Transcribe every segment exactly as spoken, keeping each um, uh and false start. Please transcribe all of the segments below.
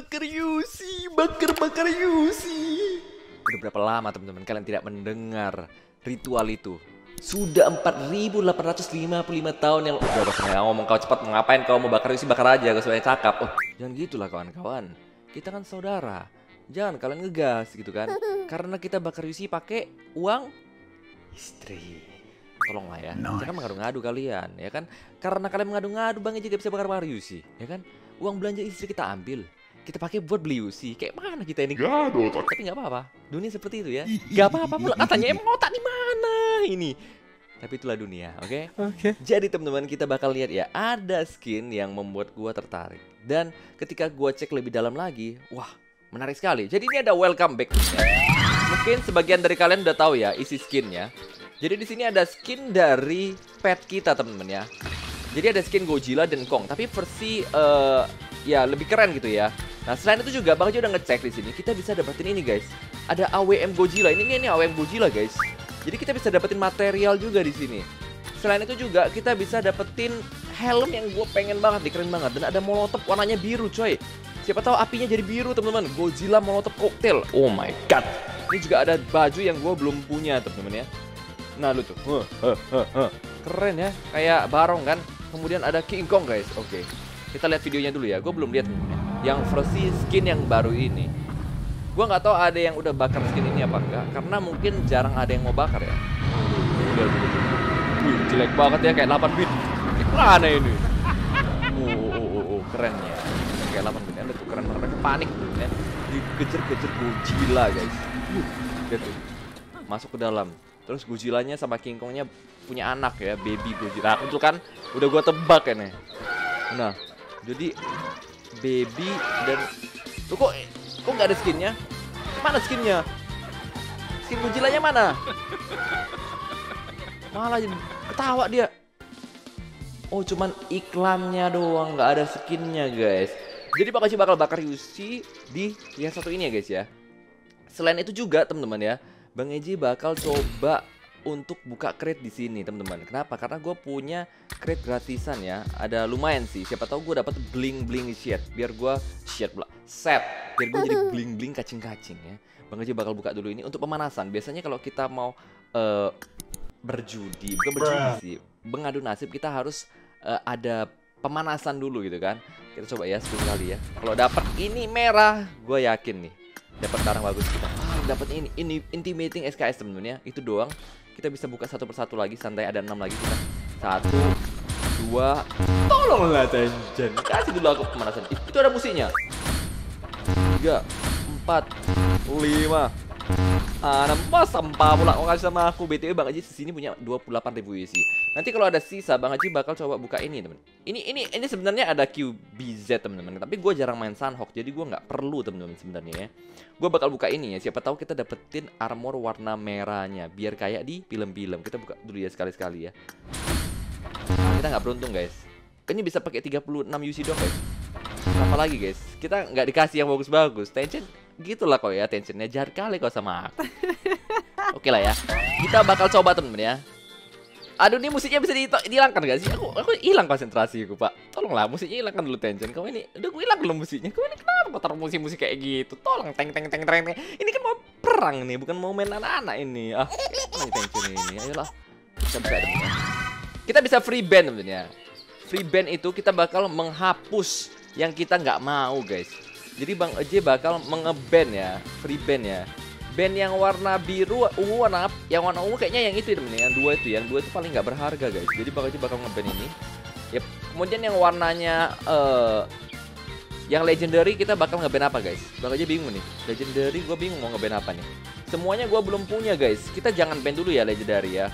bakar Yusi, bakar-bakar Yusi. Udah berapa lama teman-teman kalian tidak mendengar ritual itu? Sudah empat ribu delapan ratus lima puluh lima tahun yang... Udah bahasa yang ngomong kau cepat, ngapain kau mau bakar Yusi, bakar aja, gak sebanyak cakap. Oh, jangan gitulah kawan-kawan. Kita kan saudara. Jangan kalian ngegas gitu kan. Karena kita bakar Yusi pakai uang istri. Tolonglah ya, nice. Jangan mengadu-ngadu kalian, ya kan? Karena kalian mengadu-ngadu, Bang Eji gak bisa bakar-bakar Yusi, ya kan? Uang belanja istri kita ambil, kita pakai buat beli Yusi. Kayak mana kita ini? Gado, tapi gak apa-apa, dunia seperti itu ya. Gak apa-apa pula, katanya emang otak di mana ini? Tapi itulah dunia, oke? Okay? Okay. Jadi teman-teman, kita bakal lihat ya, ada skin yang membuat gua tertarik. Dan ketika gua cek lebih dalam lagi, wah, menarik sekali. Jadi ini ada welcome back. Mungkin sebagian dari kalian udah tahu ya isi skinnya. Jadi di sini ada skin dari pet kita teman-teman ya. Jadi ada skin Godzilla dan Kong, tapi versi uh, ya lebih keren gitu ya. Nah selain itu juga Bang Jo udah ngecek di sini, kita bisa dapetin ini guys. Ada A W M Godzilla, ini ini, ini A W M Godzilla guys. Jadi kita bisa dapetin material juga di sini. Selain itu juga kita bisa dapetin helm yang gue pengen banget, keren banget. Dan ada molotov warnanya biru coy. Siapa tahu apinya jadi biru teman-teman. Godzilla molotov cocktail. Oh my god. Ini juga ada baju yang gue belum punya teman-teman ya. Nah lu tuh, huh, huh, huh, huh. Keren ya, kayak barong kan. Kemudian ada King Kong guys, oke okay. Kita lihat videonya dulu ya, gue belum lihat yang versi skin yang baru ini. Gue gak tahu ada yang udah bakar skin ini apa enggak, karena mungkin jarang ada yang mau bakar ya. Wih, jelek banget ya, kayak delapan bit. Mana ini? Oh, oh, oh, oh, keren ya. Kayak delapan bit, ada tuh keren, mereka panik ya. Dikejar-kejar Godzilla guys. Wih, lihat tuh, masuk ke dalam. Terus Godzilla-nya sama King Kong-nya punya anak ya, baby Godzilla. Aku tuh kan udah gua tebak ya nih. Nah, jadi baby dan tuh kok kok nggak ada skinnya? Mana skinnya? Skin Godzilla-nya mana? Malah ketawa dia. Oh, cuman iklannya doang, nggak ada skinnya guys. Jadi Pak Kaci bakal bakar Yusi di yang satu ini ya guys ya. Selain itu juga teman-teman ya, Bang Eji bakal coba untuk buka crate di sini teman-teman. Kenapa? Karena gue punya crate gratisan ya. Ada lumayan sih. Siapa tahu gue dapat bling bling shirt. Biar gue shirt pula. Set. Biar gue jadi bling bling kacing kacing ya. Bang Eji bakal buka dulu ini untuk pemanasan. Biasanya kalau kita mau uh, berjudi, bukan berjudi sih, mengadu nasib kita harus uh, ada pemanasan dulu gitu kan. Kita coba ya sepuluh kali ya. Kalau dapat ini merah, gue yakin nih dapat barang bagus kita. Dapat ini, ini intimidating S K S temen-temen ya. Itu doang. Kita bisa buka satu persatu lagi. Santai, ada enam lagi kita. Satu, dua. Tolonglah Janjan, kasih dulu aku pemanasan. Itu ada musiknya. Tiga, empat, lima, enam. Mas sampah pula. Kau kasih sama aku. B T W Bang Haji sini punya dua puluh delapan ribu Yusi. Nanti kalau ada sisa Bang Haji bakal coba buka ini temen. Ini ini ini sebenarnya ada Q B Z temen-temen. Tapi gue jarang main Sunhawk, jadi gue nggak perlu temen-temen sebenarnya ya. Gue bakal buka ini ya, siapa tahu kita dapetin armor warna merahnya. Biar kayak di film-film. Kita buka dulu ya sekali-sekali ya. Nah, kita nggak beruntung guys. Ini bisa pakai tiga puluh enam U C doang guys. Apa lagi guys? Kita nggak dikasih yang bagus-bagus. Tension gitulah kok ya, tensionnya jar kali kok sama aku. Oke okay lah ya. Kita bakal coba temen-temen ya. Aduh, ini musiknya bisa dihilangkan gak sih? Aku aku hilang konsentrasi aku, Pak. Tolonglah musiknya hilangkan dulu tension. Kau ini udah gue hilang belum musiknya? Kau ini kenapa kau taruh musik-musik kayak gitu? Tolong teng teng teng teng. Ini kan mau perang nih, bukan mau main anak-anak ini. Ah, mana tension ini? Ayolah. Kita bisa temen. Kita bisa free band sebenarnya. Free band itu kita bakal menghapus yang kita nggak mau, guys. Jadi Bang Eji bakal mengeband ya, free band ya. Band yang warna biru, ungu, warna yang warna ungu kayaknya yang itu temen, yang dua itu, yang dua itu paling nggak berharga guys. Jadi Bang Eji bakal ngeband ini. Yep. Kemudian yang warnanya uh, yang legendary kita bakal ngeband apa guys? Bang Eji bingung nih. Legendary gue bingung mau ngeband apa nih. Semuanya gue belum punya guys. Kita jangan band dulu ya legendary ya.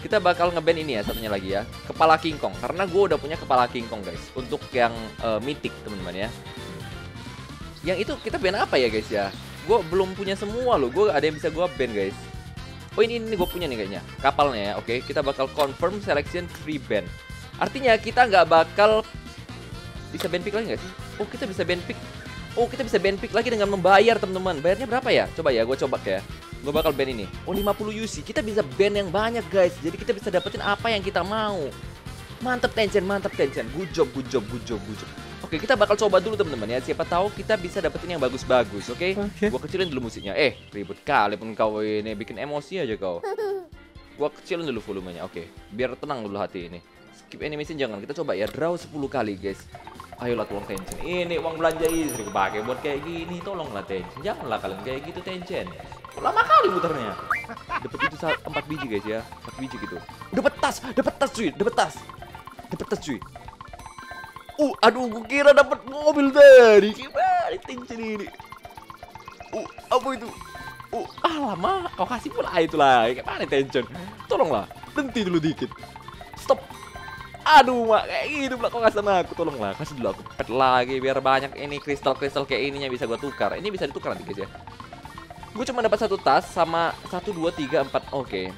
Kita bakal ngeband ini ya, satunya lagi ya, kepala King Kong. Karena gue udah punya kepala King Kong guys. Untuk yang uh, mythic teman-teman ya. Yang itu kita band apa ya guys ya? Gue belum punya semua loh, gue ada yang bisa gue band guys. Oh ini ini gue punya nih kayaknya, kapalnya ya. Oke, kita bakal confirm selection free band. Artinya kita nggak bakal bisa band pick lagi nggak sih? Oh kita bisa band pick, oh kita bisa band pick lagi dengan membayar teman-teman. Bayarnya berapa ya? Coba ya, gue coba ya. Gue bakal band ini. Oh lima puluh U C, kita bisa band yang banyak guys. Jadi kita bisa dapetin apa yang kita mau. Mantep tension, mantep tension. Good job, good job, good job, good job. Oke Oke, kita bakal coba dulu teman-teman ya. Siapa tahu kita bisa dapetin yang bagus-bagus, oke? Okay? Okay. Gua kecilin dulu musiknya. Eh, ribut kali pun kau ini, bikin emosi aja kau. Gua kecilin dulu volumenya, oke? Okay. Biar tenang dulu hati ini. Skip animation jangan, kita coba ya. Draw sepuluh kali, guys. Ayolah tolong Tencent. Ini uang belanja istri pakai buat kayak gini, tolonglah Tencent. Janganlah kalian kayak gitu Tencent. Lama kali muternya. Dapat itu empat biji guys ya. empat biji gitu. Dapat tas, dapat tas cuy, dapat tas. Dapat tas cuy. Uh, aduh gue kira dapat mobil tadi. Gimana Tencent ini? Uh, apa itu? Uh, ah lama. Kau kasih pula itu lah. Gimana Tencent? Tolonglah, berhenti dulu dikit. Stop. Aduh mak, kayak gitu pula kok kasih sama aku. Tolonglah, kasih dulu aku pet lagi biar banyak ini kristal-kristal kayak ininya bisa gua tukar. Ini bisa ditukar nanti guys ya. Gue cuma dapat satu tas sama satu, dua, tiga, empat. Oke.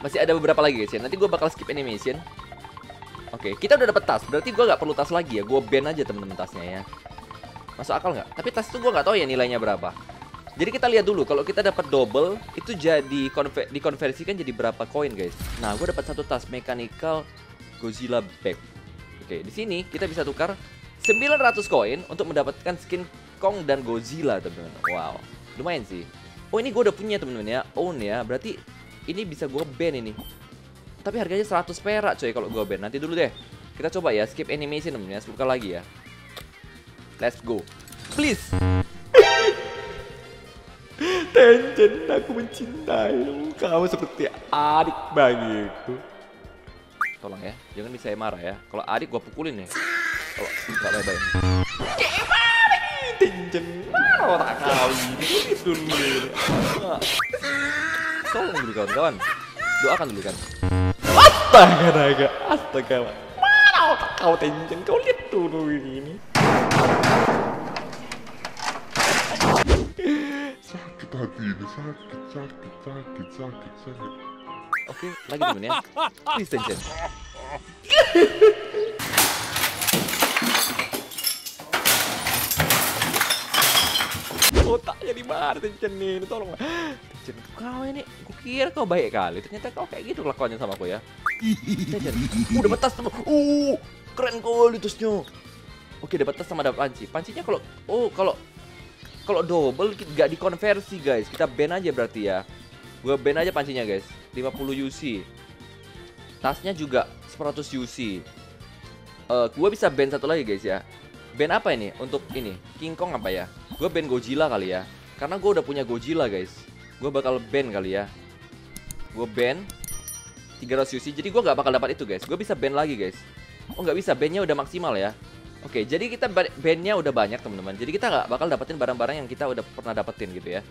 Masih ada beberapa lagi guys ya. Nanti gue bakal skip animation. Oke, kita udah dapat tas. Berarti gue nggak perlu tas lagi ya. Gue ban aja temen-temen tasnya ya. Masuk akal nggak? Tapi tas itu gue nggak tahu ya nilainya berapa. Jadi kita lihat dulu, kalau kita dapat double itu jadi konver dikonversikan jadi berapa koin guys. Nah, gue dapat satu tas mechanical Godzilla Bag. Oke, di sini kita bisa tukar sembilan ratus koin untuk mendapatkan skin Kong dan Godzilla, teman-teman. Wow, lumayan sih. Oh, ini gue udah punya, teman-teman ya. Own ya. Berarti ini bisa gue ban ini. Tapi harganya seratus perak, coy, kalau gue ban. Nanti dulu deh. Kita coba ya, skip animation, teman-teman ya. Buka lagi ya. Let's go. Please. Tencent, aku mencintaimu. Kamu seperti adik bagiku. Tolong ya, jangan bisa marah ya. Kalau adik gua pukulin ya. Kalau enggak baik-baik. Tencent, mau tak kau itu dulu. Tolong dulu kawan-kawan. Doakan dulu kan. Astaga naga, astaga. Mau tak kau Tencent, kau lihat dulu ini. Sakit hati ini, sakit, sakit, sakit, sakit, sakit. Oke, lagi temen ya. Please Tencent. Otaknya di mana Tencent ini? Tolonglah. Tencent, kau ini, kukira kau baik kali. Ternyata kau kayak gitu lakonnya sama aku ya. Tencent, uh, dapat tas sama. Uh, keren kali tasnya. Oke, dapat tas sama dapat panci. Pancinya kalau, oh kalau, kalau double gak dikonversi guys. Kita ban aja berarti ya. Gue ban aja pancinya guys, lima puluh U C. Tasnya juga seratus U C. uh, Gue bisa ban satu lagi guys ya. Ban apa ini? Untuk ini, King Kong apa ya? Gue ban Godzilla kali ya. Karena gue udah punya Godzilla guys. Gue bakal ban kali ya. Gue ban tiga ratus U C, jadi gue gak bakal dapat itu guys. Gue bisa ban lagi guys. Oh gak bisa, bannya udah maksimal ya. Oke, jadi kita bannya udah banyak teman-teman. Jadi kita gak bakal dapetin barang-barang yang kita udah pernah dapetin gitu ya.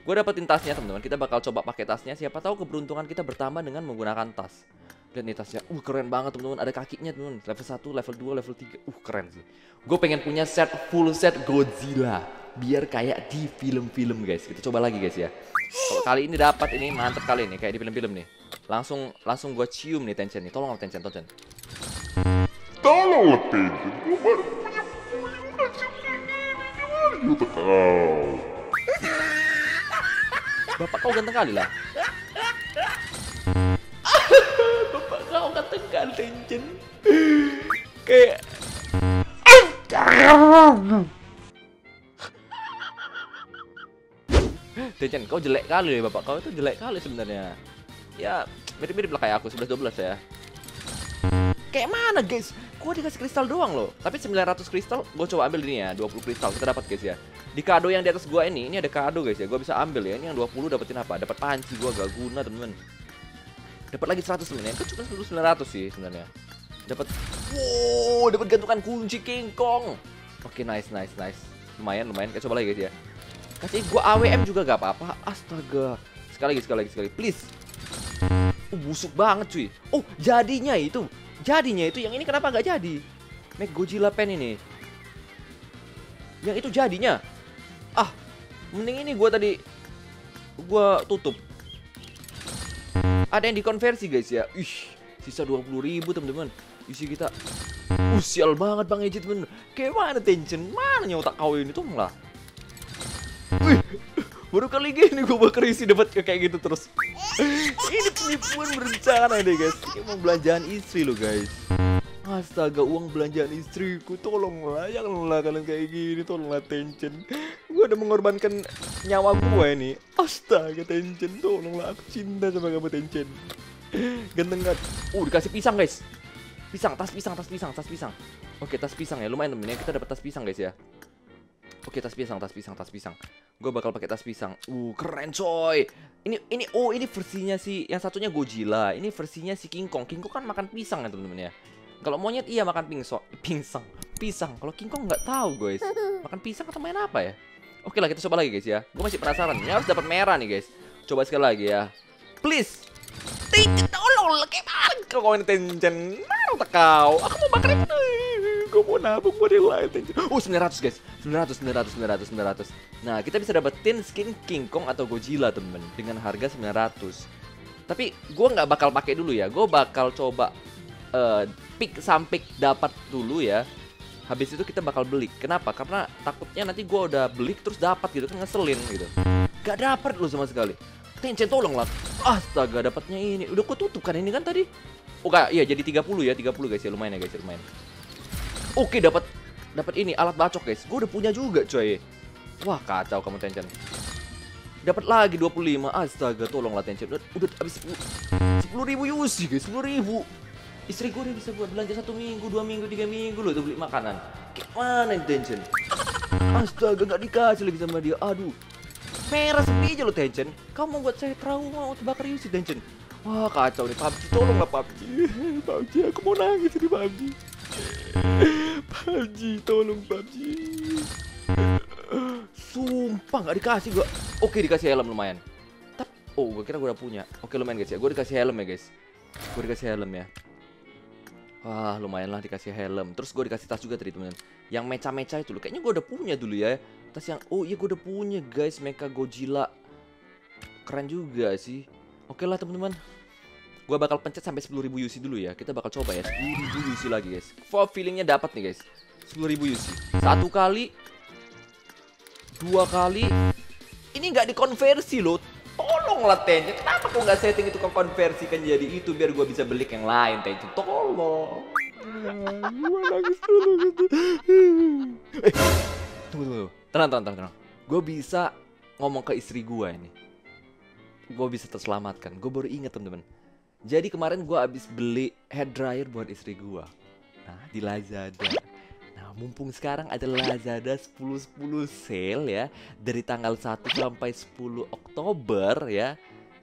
Gue dapetin tasnya teman-teman. Kita bakal coba pakai tasnya. Siapa tahu keberuntungan kita bertambah dengan menggunakan tas. Dan nih tasnya, uh keren banget teman-teman. Ada kakinya teman-teman. Level satu, level dua, level tiga. Uh keren sih. Gue pengen punya set full set Godzilla. Biar kayak di film-film guys. Kita coba lagi guys ya. Kalau kali ini dapat ini mantep kali ini kayak di film-film nih. Langsung langsung gue cium nih Tencent nih. Tolong Tencent, Tencent. Tolong Tencent. Gue baru punya punya Bapak kau ganteng kali lah. Bapak kau ganteng kali Tencent. Kayak Tencent kau jelek kali ya. Bapak kau itu jelek kali sebenarnya. Ya mirip-mirip lah kayak aku sebelas dua belas ya. Kayak mana guys? Gua dikasih kristal doang loh. Tapi sembilan ratus kristal gua coba ambil ini ya. dua puluh kristal kita dapat guys ya. Di kado yang di atas gua ini, ini ada kado guys ya. Gua bisa ambil ya. Ini yang dua puluh dapetin apa? Dapat panci, gua gak guna, teman-teman. Dapat lagi seratus teman-teman. Itu cuma sembilan ratus sih sebenarnya. Dapat wow, dapat gantungan kunci King Kong. Oke, nice nice nice. Lumayan lumayan. Kita coba lagi guys ya. Kasih gua A W M juga gak apa-apa. Astaga. Sekali lagi, sekali lagi, sekali. Please. Oh, busuk banget, cuy. Oh, jadinya itu. Jadinya itu yang ini kenapa gak jadi? Make Godzilla pen ini. Yang itu jadinya. Ah, mending ini gue tadi gue tutup. Ada yang dikonversi guys ya. Ih, sisa dua puluh ribu teman-teman. Isi kita. Uh, sial banget Bang Ejit men. Kayak mana Tencent? Mana nyotak kau ini tuh lah. Wih, baru kali gini gue bakal isi dapat kayak gitu terus. Ini penipuan berencana deh guys. Kayak mau belanjaan istri lo guys. Astaga, uang belanjaan istriku, tolonglah, janganlah kalian kayak gini, tolonglah Tencent. Gue udah mengorbankan nyawa gue ini. Astaga Tencent, tolonglah, aku cinta sama kamu Tencent. Ganteng kan? Uh, dikasih pisang guys. Pisang, tas pisang, tas pisang, tas pisang. Oke, tas pisang ya, lumayan temen ya, kita dapat tas pisang guys ya. Oke, tas pisang, tas pisang, tas pisang. Gue bakal pakai tas pisang. Uh, keren coy. Ini ini oh, ini versinya si yang satunya Godzilla. Ini versinya si King Kong. King Kong kan makan pisang ya, teman-teman ya. Kalau monyet iya makan pingso, pingsang, pisang. Kalau King Kong nggak tahu, guys. Makan pisang atau main apa ya? Oke lah, kita coba lagi, guys ya. Gue masih penasaran. Ini harus dapat merah nih, guys. Coba sekali lagi ya. Please. Tolong, kemarin kalau ini Tencent, mau kau. Aku mau makan itu. Gue mau nabung buat yang lain. Oh, sembilan ratus guys, sembilan ratus, sembilan ratus, sembilan ratus, sembilan ratus. Nah, kita bisa dapetin skin King Kong atau Godzilla temen dengan harga sembilan ratus. Tapi gue nggak bakal pakai dulu ya. Gue bakal coba uh, pick sampik dapat dulu ya. Habis itu kita bakal beli. Kenapa? Karena takutnya nanti gue udah beli terus dapat gitu kan ngeselin gitu. Gak dapat loh sama sekali. Tencent tolong lah. Astaga, dapatnya ini. Udah gue tutup kan ini kan tadi. Oke, oh, iya jadi tiga puluh ya, tiga puluh guys ya, lumayan ya guys, lumayan. Oke, dapat dapat ini alat bacok guys. Gue udah punya juga coy. Wah kacau kamu Tencent. Dapat lagi dua puluh lima. Astaga tolonglah Tencent. Udah, udah habis sepuluh ribu U C guys, sepuluh ribu. Istri gue udah bisa buat belanja satu minggu, dua minggu, tiga minggu loh tuh beli makanan. Gimana Tencent? Astaga nggak dikasih lagi sama dia. Aduh. Merah sendiri aja lo Tencent. Kamu buat saya trauma untuk bakar U C Tencent. Wah kacau nih P U B G. Tolonglah P U B G. P U B G aku mau nangis di P U B G. P U B G, tolong P U B G. Sumpah nggak dikasih gua. Oke dikasih helm lumayan. Tapi oh gue kira gue udah punya. Oke lumayan guys ya. Gue dikasih helm ya guys. Gue dikasih helm ya. Wah lumayan lah dikasih helm. Terus gue dikasih tas juga tadi temen. Yang meca-meca itu loh. Kayaknya gue udah punya dulu ya. Tas yang oh iya gue udah punya guys. Mecha Godzilla. Keren juga sih. Oke lah teman-teman. Gue bakal pencet sampai sepuluh ribu U C dulu ya. Kita bakal coba ya sepuluh ribu U C lagi guys. For feelingnya dapat nih guys. sepuluh ribu U C. Satu kali, dua kali. Ini nggak dikonversi loh. Tolonglah Tencent. Kenapa kok nggak setting itu ke konversi kan jadi itu biar gue bisa beli yang lain Tencent. Tolong. Gue nangis dulu gitu. Eh, tunggu tunggu. Tenang tenang tenang tenang. Gue bisa ngomong ke istri gue ini. Gue bisa terselamatkan. Gue baru inget teman-teman. Jadi kemarin gue abis beli head dryer buat istri gue. Nah di Lazada. Nah mumpung sekarang ada Lazada sepuluh sepuluh sale ya. Dari tanggal satu sampai sepuluh Oktober ya.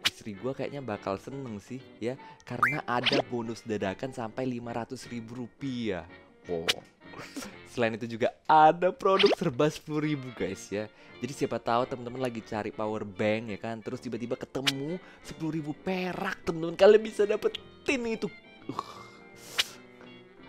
Istri gue kayaknya bakal seneng sih ya. Karena ada bonus dadakan sampai lima ratus ribu rupiah. Wow. Selain itu juga ada produk serba sepuluh ribu guys ya. Jadi siapa tahu teman-teman lagi cari power bank ya kan, terus tiba-tiba ketemu sepuluh ribu perak teman-teman, kalian bisa dapetin itu. Uh.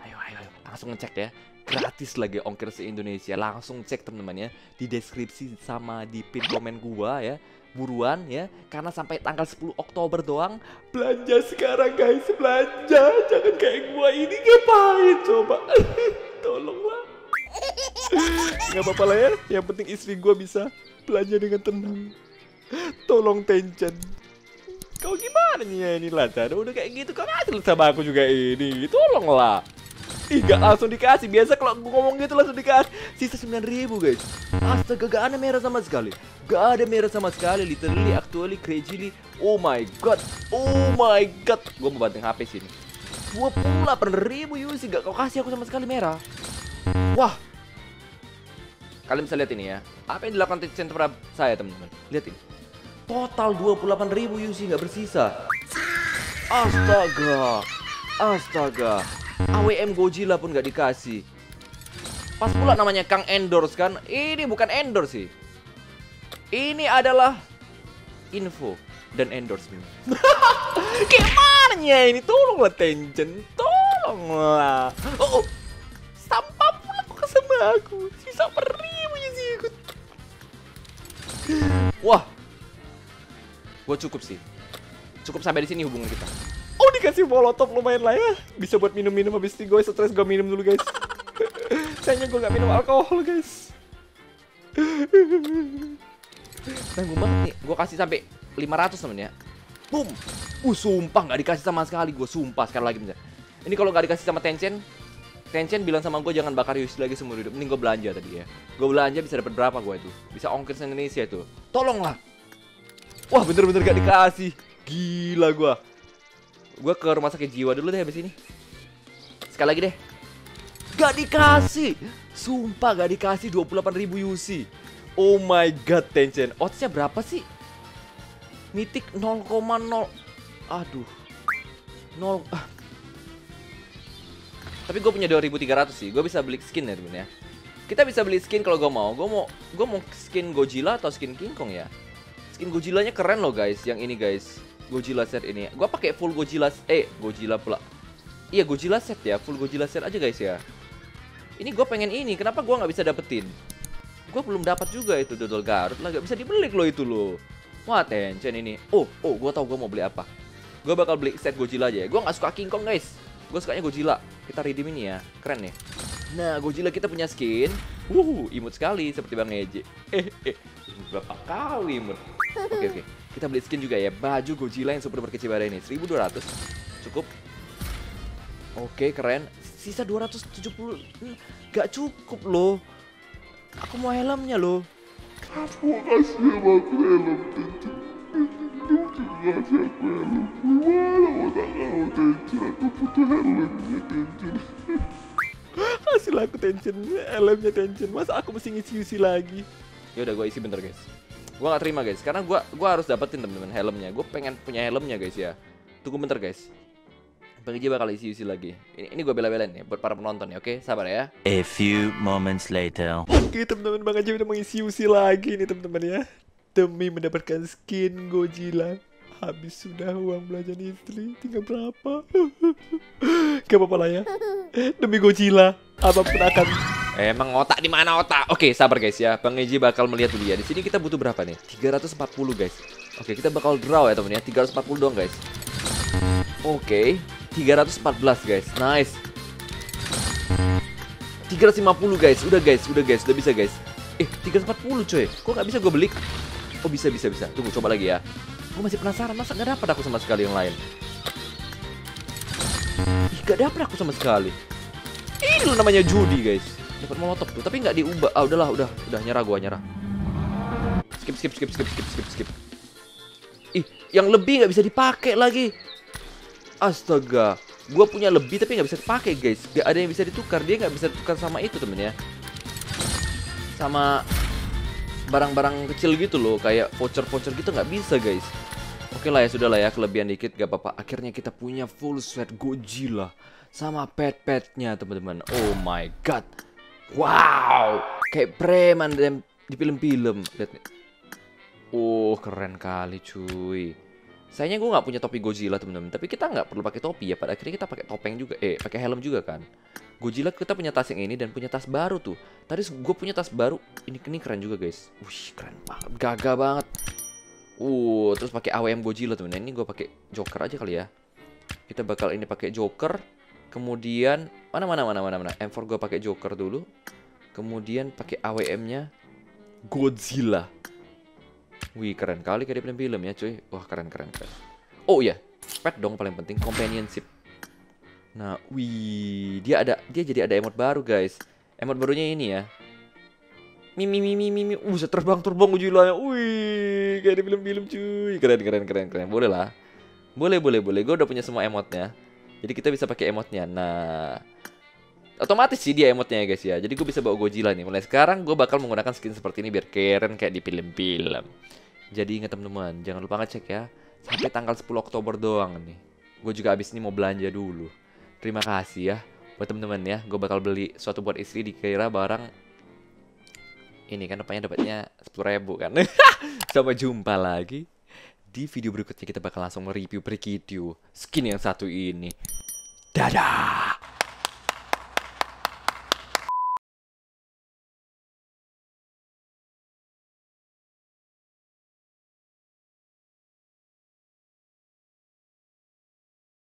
Ayo ayo ayo langsung ngecek ya. Gratis lagi ongkir se-Indonesia. Langsung cek teman-teman ya di deskripsi sama di pin komen gua ya. Buruan ya karena sampai tanggal sepuluh Oktober doang. Belanja sekarang guys, belanja. Jangan kayak gua ini ngapain coba. Tolonglah. Gak apa-apa lah ya. Yang penting istri gue bisa belanja dengan tenang. Tolong Tencent. Kau gimana nih ini Lazada? Udah kayak gitu kau ngasih sama aku juga ini. Tolonglah. Ih gak langsung dikasih. Biasa kalau gue ngomong gitu langsung dikasih. Sisa sembilan ribu guys. Astaga gak ada merah sama sekali. Gak ada merah sama sekali. Literally, actually, crazily. Oh my god. Oh my god. Gue mau banting H P sini. dua puluh delapan ribu U C gak kau kasih aku sama sekali merah. Wah. Kalian bisa lihat ini ya. Apa yang dilakukan Tencent terhadap saya teman-teman. Lihat ini. Total dua puluh delapan ribu U C gak bersisa. Astaga. Astaga. A W M Godzilla pun gak dikasih. Pas pula namanya Kang Endorse kan. Ini bukan endorse sih. Ini adalah info dan endorsement. Gimana ini? Tolonglah Tencent. Tolonglah. Oh, oh. Sampah pula kok sama aku. Sisa peribu sih ikut. Wah. Gue cukup sih. Cukup sampai di sini hubungan kita. Oh, dikasih molotov lumayan lah ya. Bisa buat minum-minum habis itu gue stres gue minum dulu guys. Sayangnya gue gak minum alkohol guys. Tanggung banget nih. Gue kasih sampai lima ratus temen ya. Boom. Uh sumpah gak dikasih sama sekali. Gue sumpah sekali lagi. Ini kalau gak dikasih sama Tencent Tencent bilang sama gue jangan bakar U S D lagi seumur hidup. Mending gue belanja tadi ya. Gue belanja bisa dapat berapa gue itu? Bisa ongkir Indonesia itu. Tolonglah. Wah, bener-bener gak dikasih. Gila gue. Gue ke rumah sakit jiwa dulu deh habis ini. Sekali lagi deh. Gak dikasih. Sumpah gak dikasih dua puluh delapan ribu U C. Oh my god Tencent. Oddsnya berapa sih? Mythic nol koma nol. Aduh. nol. Ah. Tapi gue punya dua ribu tiga ratus sih. Gue bisa beli skin ya temen ya. Kita bisa beli skin kalau gue mau. Gue mau gue mau skin Godzilla atau skin King Kong ya. Skin Godzilla-nya keren loh guys, yang ini guys. Godzilla set ini. Gue pakai full Godzilla eh Godzilla pula. Iya Godzilla set ya, full Godzilla set aja guys ya. Ini gue pengen ini, kenapa gue nggak bisa dapetin? Gue belum dapat juga itu dodol Garut lah, gak bisa dibelik loh itu loh. Wah Tencent ini. Oh, oh gue tau gue mau beli apa. Gue bakal beli set Godzilla aja ya. Gue gak suka King Kong guys. Gue sukanya Godzilla. Kita redeem ini ya. Keren nih. Nah Godzilla kita punya skin. Wuh imut sekali seperti Bang Eji. Eh eh berapa kali imut. Oke okay, oke okay. Kita beli skin juga ya. Baju Godzilla yang super berkecibara ini seribu dua ratus. Cukup. Oke okay, keren. Sisa dua ratus tujuh puluh. hmm, Gak cukup loh. Aku mau helmnya loh. Aku kasih aku helm. Kasih aku helm. Hasil aku Tencent, L M-nya Tencent. Masa aku mesti ngisi U C lagi? Ya udah, gue isi bentar guys. Gue gak terima guys, karena gue gua harus dapetin temen-temen helmnya. Gue pengen punya helmnya guys ya. Tunggu bentar guys. Bang Iji bakal isi U C lagi. Ini, ini gue bela-belain ya buat para penonton ya. Oke, sabar ya. A few moments later. Oke temen-temen, Bang Iji udah mengisi U C lagi nih temen-temen ya. Demi mendapatkan skin Godzilla. Habis sudah uang belanjaan istri tinggal berapa? Gak apa-apa lah ya. Demi Godzilla, apapun akan. Emang otak di mana otak? Oke, sabar guys ya. Bang Eji bakal melihat dulu ya. Di sini kita butuh berapa nih? tiga ratus empat puluh guys. Oke, kita bakal draw ya temen ya. tiga ratus empat puluh doang guys. Oke, tiga ratus empat belas guys. Nice. tiga ratus lima puluh guys. Udah guys, udah guys, udah bisa guys. Eh, tiga ratus empat puluh coy. Kok gak bisa gue beli? Oh, bisa bisa bisa. Tunggu coba lagi ya. Gue masih penasaran, masa gak dapat aku sama sekali yang lain? Ih, gak dapat aku sama sekali. Ini loh namanya judi guys. Dapat molotov tuh, tapi gak diubah. Ah udahlah, udah, udah nyerah gue nyerah. Skip skip skip skip skip skip skip. Ih, yang lebih gak bisa dipakai lagi. Astaga, gue punya lebih tapi gak bisa dipakai guys. Gak ada yang bisa ditukar, dia gak bisa ditukar sama itu temen ya. Sama barang-barang kecil gitu loh, kayak voucher-voucher gitu nggak bisa guys. Oke lah ya, sudah lah ya, kelebihan dikit gak apa-apa. Akhirnya kita punya full set Godzilla sama pet-petnya teman-teman. Oh my god, wow, kayak preman di film-film. Lihat nih, oh keren kali cuy. Sayangnya gue nggak punya topi Godzilla teman-teman, tapi kita nggak perlu pakai topi ya. Pada akhirnya kita pakai topeng juga, eh pakai helm juga kan. Godzilla kita punya tas yang ini dan punya tas baru tuh. Tadi gue punya tas baru. Ini ini keren juga guys. Wih keren banget, gagah banget. Uh terus pakai A W M Godzilla temen. Ini gue pakai Joker aja kali ya. Kita bakal ini pakai Joker. Kemudian mana mana mana mana mana. M empat gue pakai Joker dulu. Kemudian pakai A W M-nya Godzilla. Wih keren kali kayak di film-film ya cuy. Wah keren keren keren. Oh iya, pet dong paling penting, companionship. Nah, wih, dia ada, dia jadi ada emot baru guys. Emot barunya ini ya. Mimi mimi mimi, uh, terbang terbang Godzilla-nya. Wih, kayak di film-film cuy. Keren keren keren keren. Boleh lah. Boleh boleh boleh. Gue udah punya semua emotnya. Jadi kita bisa pakai emotnya. Nah, otomatis sih dia emotnya ya guys ya. Jadi gue bisa bawa Godzilla nih. Mulai sekarang gue bakal menggunakan skin seperti ini biar keren kayak di film-film. Jadi ingat teman-teman, jangan lupa ngecek ya. Sampai tanggal sepuluh Oktober doang nih. Gue juga abis ini mau belanja dulu. Terima kasih ya buat temen-temen ya. Gue bakal beli suatu buat istri dikira barang ini kan rupanya dapatnya sepuluh ribu kan. Sampai jumpa lagi di video berikutnya, kita bakal langsung mereview preview skin yang satu ini. Dadah.